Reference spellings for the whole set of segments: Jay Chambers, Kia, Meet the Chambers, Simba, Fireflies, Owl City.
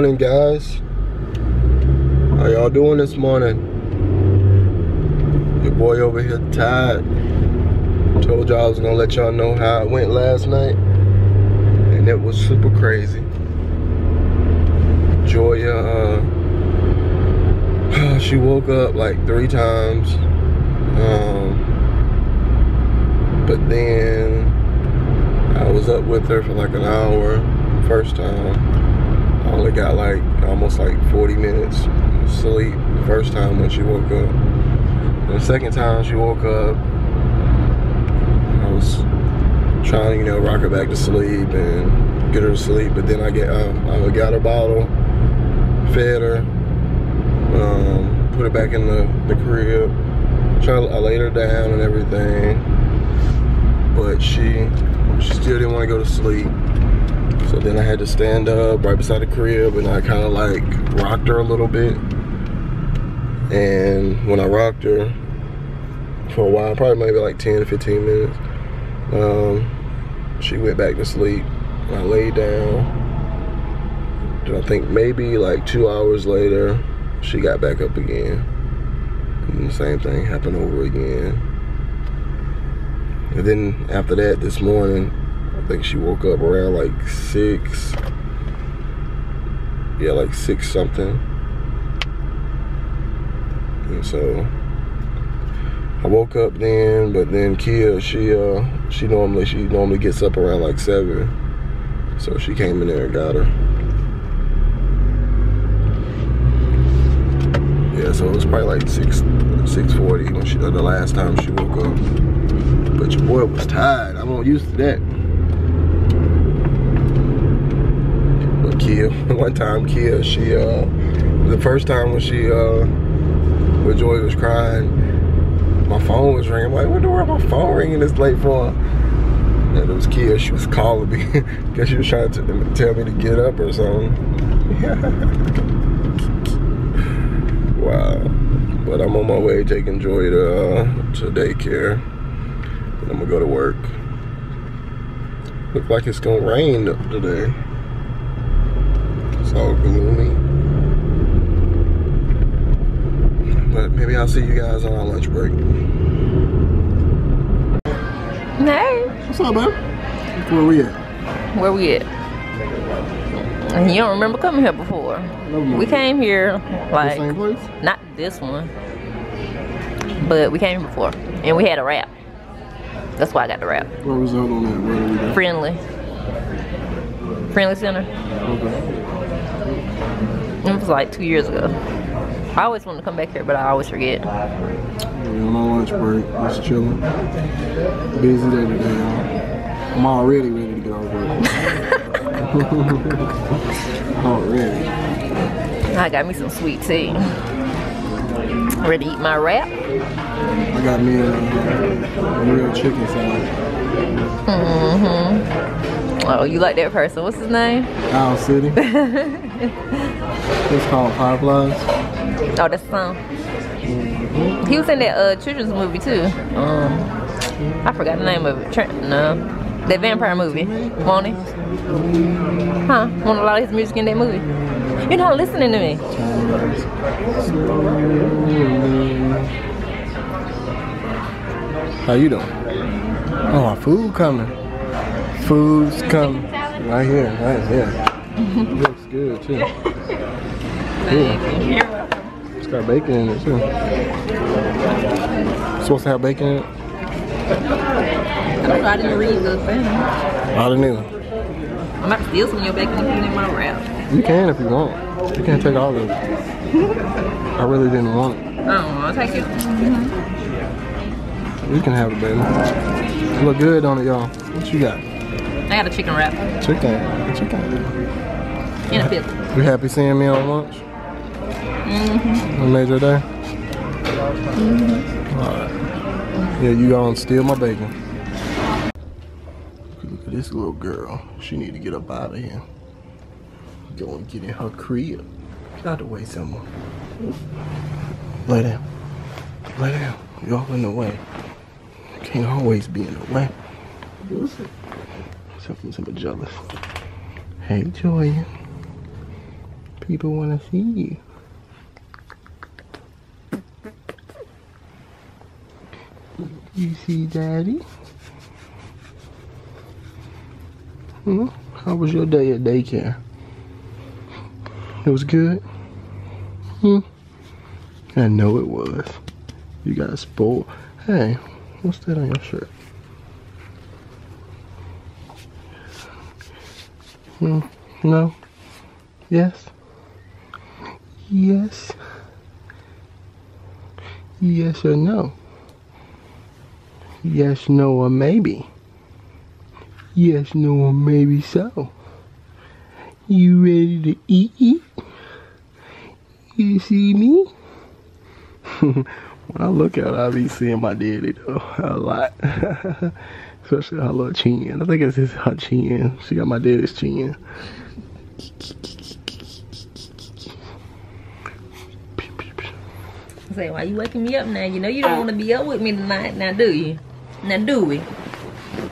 morning, guys. How y'all doing this morning? Your boy over here tired. Told y'all I was gonna let y'all know how it went last night, and it was super crazy. Joya, she woke up like 3 times, but then I was up with her for like an hour first time. I only got like almost like 40 minutes of sleep the first time when she woke up. And the second time she woke up, I was trying to, you know, rock her back to sleep and get her to sleep, but then I got her bottle, fed her, put her back in the crib, I laid her down and everything, but she still didn't want to go to sleep. So then I had to stand up right beside the crib, and I kind of like rocked her a little bit. And when I rocked her for a while, probably maybe like 10 to 15 minutes, she went back to sleep. And I laid down. Then I think maybe like 2 hours later, she got back up again. And the same thing happened over again. And then after that, this morning, I think she woke up around like 6. Yeah, like 6 something. And so I woke up then, but then Kia, she normally gets up around like 7. So she came in there and got her. Yeah, so it was probably like 6:40 when the last time she woke up. But your boy was tired. I'm not used to that. But Kia, one time Kia, she the first time when she when Joy was crying, my phone was ringing. I'm like, what the world my phone ringing this late for? And it was Kia. She was calling me because she was trying to tell me to get up or something. Wow. But I'm on my way taking Joy to daycare. I'm gonna go to work. Look like it's gonna rain today. It's all gloomy. But maybe I'll see you guys on our lunch break. Hey. What's up, man? Where we at? Where we at? And you don't remember coming here before. We came here like the same place? Not this one. But we came before. And we had a wrap. That's why I got the wrap. What was that on that? Where did we go? Friendly Center. Okay. It was like 2 years ago. I always wanted to come back here, but I always forget. We're on our lunch break, just chilling. Busy day today, y'all. I'm already ready to get off work. Already. I got me some sweet tea. Ready to eat my wrap? I got me a real chicken salad. Mm-hmm. Oh, you like that person. What's his name? Owl City. It's called Fireflies. Oh, that's the song. Mm-hmm. He was in that children's movie, too. I forgot the name of it. That vampire movie. Won't he? Huh? Want a lot of his music in that movie? You're not listening to me. How you doing? Oh, our food coming. Food's coming. Right here, right here. Looks good too. Yeah. It's got bacon in it too. It's supposed to have bacon in it? I didn't read those things. I didn't either. I might steal some of your bacon and put it in my wrap. You can if you want. You can't take all of it. I really didn't want it. Oh, I'll take it. Mm-hmm. You can have it, baby. You look good on it, y'all. What you got? I got a chicken wrap. Chicken. And a pizza. You happy seeing me on lunch? Mm-hmm. I made your day? Mm-hmm. All right. Yeah, you gonna steal my bacon. Look at this little girl. She need to get up out of here. Go and get in her crib. Get out the way, Simba. Lay down. Lay down. You're all in the way. You can't always be in the way. Something Simba jealous. Hey, Joya. people want to see you. You see Daddy? Hmm? How was your day at daycare? It was good? Hmm? I know it was. You got spoiled. Hey, what's that on your shirt? Hmm? No? Yes? Yes? Yes or no? Yes, no, or maybe. Yes, no, or maybe so. You ready to eat? You see me? When I look out, I be seeing my daddy though, a lot. Especially her little chin. I think it's her chin. She got my daddy's chin. I say, why you waking me up now? You know you don't want to be up with me tonight, now do you? Now do we?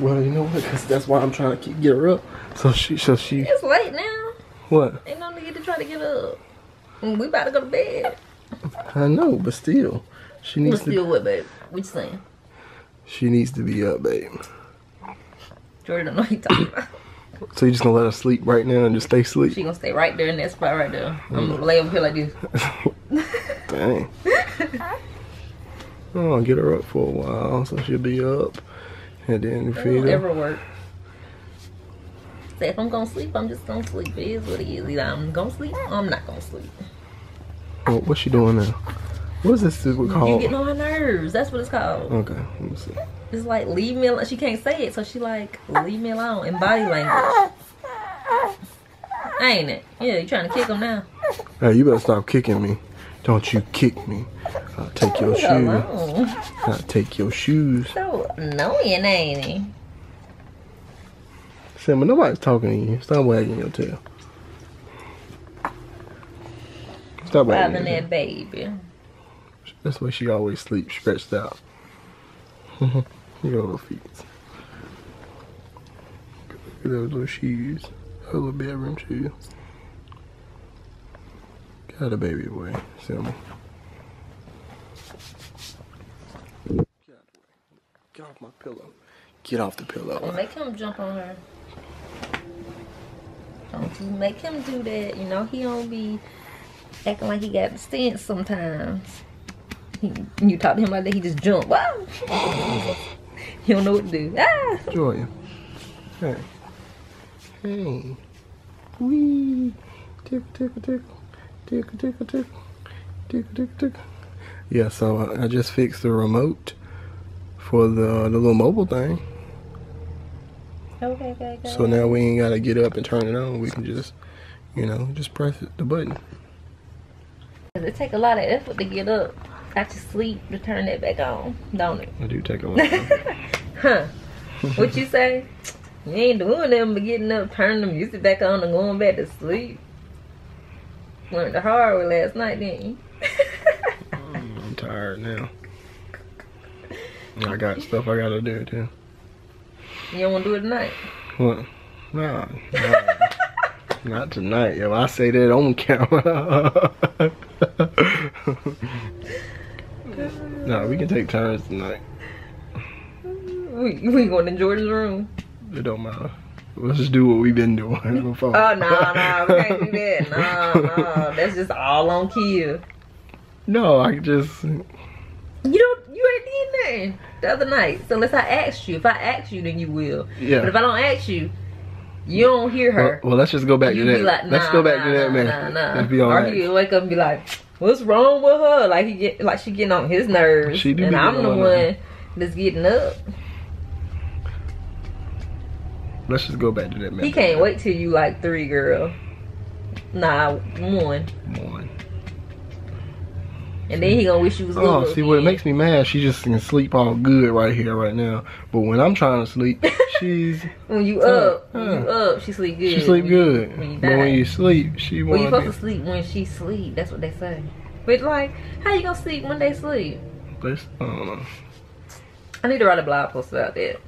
Well, you know what? That's why I'm trying to get her up. So she. It's late now. What? Ain't no need to try to get up. We about to go to bed. I know, but still, she needs to. Still what, babe? What you saying? She needs to be up, babe. Jordan don't know what he talking about. So you just gonna let her sleep right now and just stay asleep? She gonna stay right there in that spot right there. I'm gonna lay over here like this. Dang. Oh, get her up for a while so she'll be up. And then feed her. It don't ever work. Say, if I'm gonna sleep, I'm just gonna sleep. It is what it is. Either I'm gonna sleep or I'm not gonna sleep. Oh, what's she doing now? What is this called? You're getting on her nerves. That's what it's called. Okay, let me see. It's like, leave me alone. She can't say it, so she like, leave me alone in body language. Ain't it? Yeah, you trying to kick him now. Hey, you better stop kicking me. Don't you kick me. I'll take your shoes. Alone. I'll take your shoes. So annoying, ain't he? Simba, nobody's talking to you. Stop wagging your tail. Stop wagging your tail. That baby. That's why she always sleeps stretched out. Look at her little feet. Look at those little shoes. Her little bedroom shoes. Got a baby away, Simba. Get off my pillow. Get off the pillow. Don't make him jump on her. Don't you make him do that. You know he don't be acting like he got the sense sometimes. You talk to him like that, he just jump. Wow. He don't know what to do. Ah. Joya. Hey. Hey. Wee. Tickle, tickle, tickle. Tickle, tickle, tickle. Tickle, tickle, tickle. Yeah, so I just fixed the remote for the little mobile thing. Okay, okay, okay. So now we ain't gotta get up and turn it on. We can just, you know, just press the button. It take a lot of effort to get up. Got to sleep to turn that back on, don't it? I do take a long time. Huh? What you say? You ain't doing nothing but getting up, turning the music back on, and going back to sleep. Learned the hard way last night, didn't you? I'm tired now. I got stuff I gotta do too. You don't wanna do it tonight? What? Nah. Not tonight, yo. I say that on camera. No, we can take turns tonight. We going to Jordan's room. It don't matter. Let's just do what we've been doing before. Oh, no, we can't do that. No, that's just all on Kia. No, I just... You ain't did nothing the other night. So unless I asked you. If I ask you, then you will. Yeah. But if I don't ask you, you don't hear her. Well, let's just go back to that. Like, nah, let's go back to that, man. Let's be honest. Or he'll wake up and be like... What's wrong with her? Like she getting on his nerves, she do, and I'm the one that's getting up. Let's just go back to that. He can't wait till you like 3, girl. Nah, 1. 1. And then he gonna wish you was. Oh, see, what it makes me mad. She just can sleep all good right here, right now. But when I'm trying to sleep, she's. When you up, when you up, she sleep good. She sleep good. But when you sleep, she. Well, you supposed to sleep when she sleep. That's what they say. But like, how you gonna sleep when they sleep? I don't know. I need to write a blog post about that.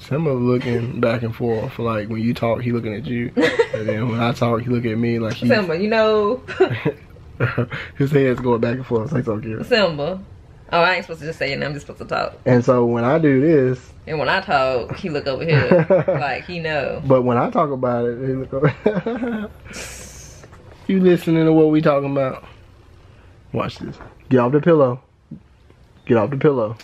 Simba looking back and forth. Like when you talk, he looking at you, and then when I talk, he look at me like he. Simba, you know. His head's going back and forth. It's so cute. Simba. Oh, I ain't supposed to just say it. I'm just supposed to talk. And so when I do this, and when I talk, he look over here like he know. But when I talk about it, he look over. You listening to what we talking about? Watch this. Get off the pillow. Get off the pillow.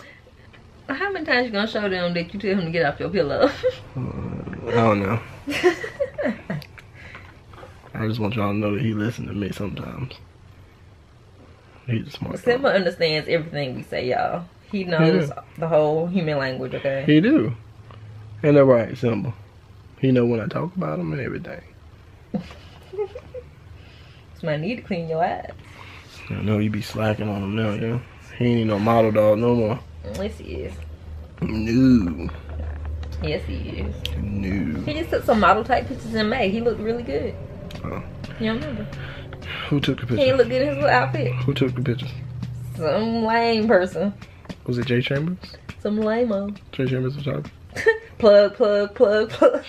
How many times you gonna show them that you tell him to get off your pillow? I don't know. I just want y'all to know that he listens to me sometimes. He's a smart Simba guy. Understands everything we say, y'all. He knows the whole human language, okay? He do. And they're right, Simba. He know when I talk about him and everything. It's my need to clean your eyes. I know you be slacking on him now, yeah? He ain't even no model dog no more. Yes, he is. No. Yes, he is. No. He just took some model type pictures in May. He looked really good. Oh. You don't remember? Who took the pictures? He looked good in his little outfit. Who took the pictures? Some lame person. Was it Jay Chambers? Some lame-o. Jay Chambers was talking. Plug, plug, plug, plug.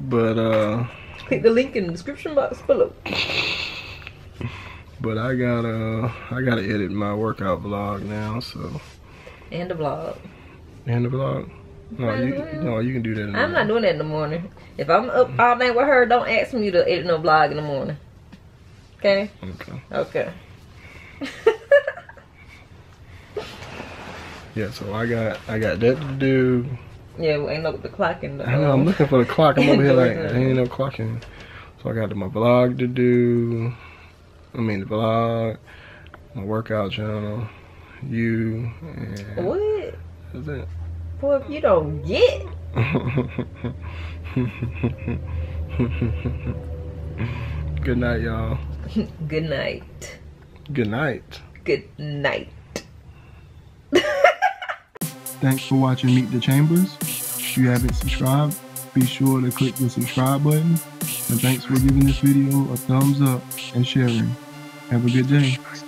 But, click the link in the description box below. But I gotta edit my workout vlog now, so. And the vlog. And the vlog? No, you can do that in the morning. I'm not doing that in the morning. If I'm up all night with her, don't ask me to edit no vlog in the morning. Okay? Okay. Okay. Yeah, so I got that to do. Yeah, we ain't no the clock in the. I know, I'm looking for the clock. I'm over here like, there ain't no clock in. So I got my vlog to do. I mean the vlog, my workout channel, you, and what? That's it. Boy, if you don't get. Good night, y'all. Good night. Good night. Good night. Thanks for watching Meet the Chambers. If you haven't subscribed, be sure to click the subscribe button. And thanks for giving this video a thumbs up and sharing. Have a good day.